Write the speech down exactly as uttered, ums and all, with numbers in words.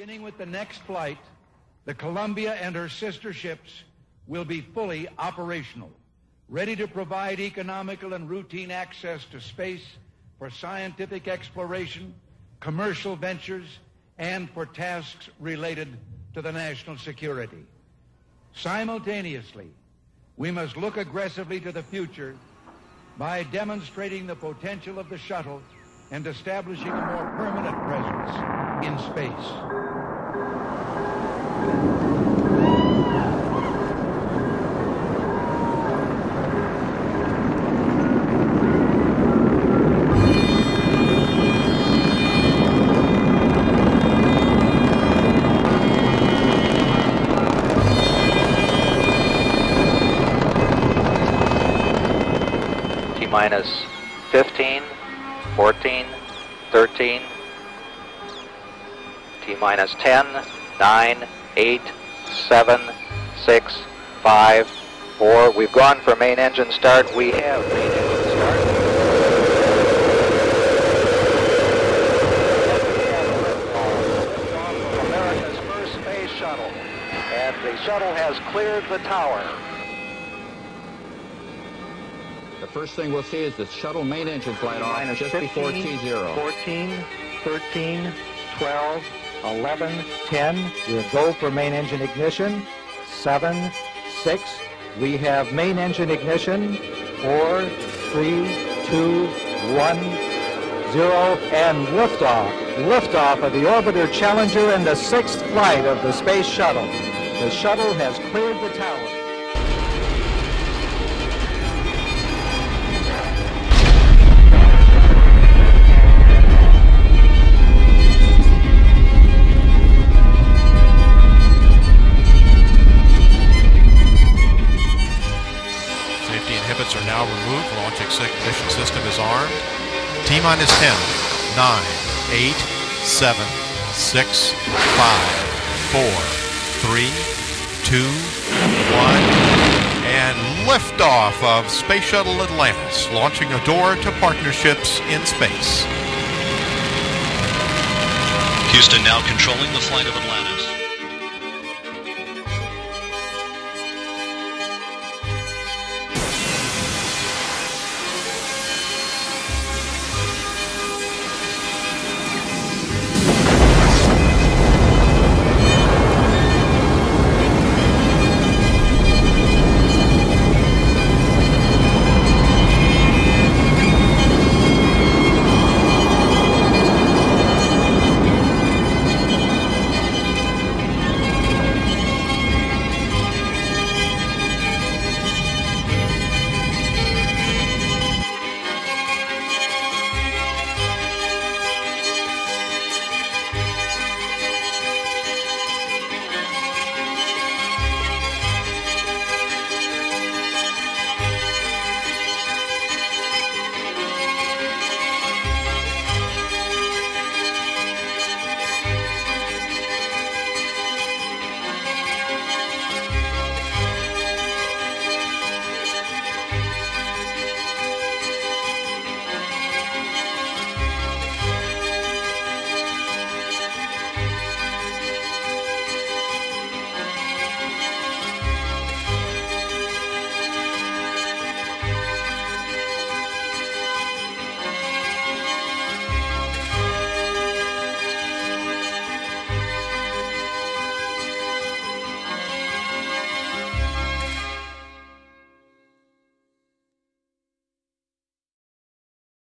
Beginning with the next flight, the Columbia and her sister ships will be fully operational, ready to provide economical and routine access to space for scientific exploration, commercial ventures, and for tasks related to the national security. Simultaneously, we must look aggressively to the future by demonstrating the potential of the shuttle and establishing a more permanent presence in space. Minus fifteen, fourteen, thirteen, T minus ten, nine, eight, seven, six, five, four. We've gone for main engine start. We have main engine start. From America's first space shuttle, and the shuttle has cleared the tower. The first thing we'll see is the shuttle main engines light off just before T zero. fourteen, thirteen, twelve, eleven, ten. We'll go for main engine ignition. seven, six. We have main engine ignition. four, three, two, one, zero. And liftoff. Liftoff of the orbiter Challenger and the sixth flight of the space shuttle. The shuttle has cleared the tower. Inhibits are now removed. Launch ignition system is armed. T minus ten, nine, eight, seven, six, five, four, three, two, one, and liftoff of Space Shuttle Atlantis, launching a door to partnerships in space. Houston now controlling the flight of Atlantis.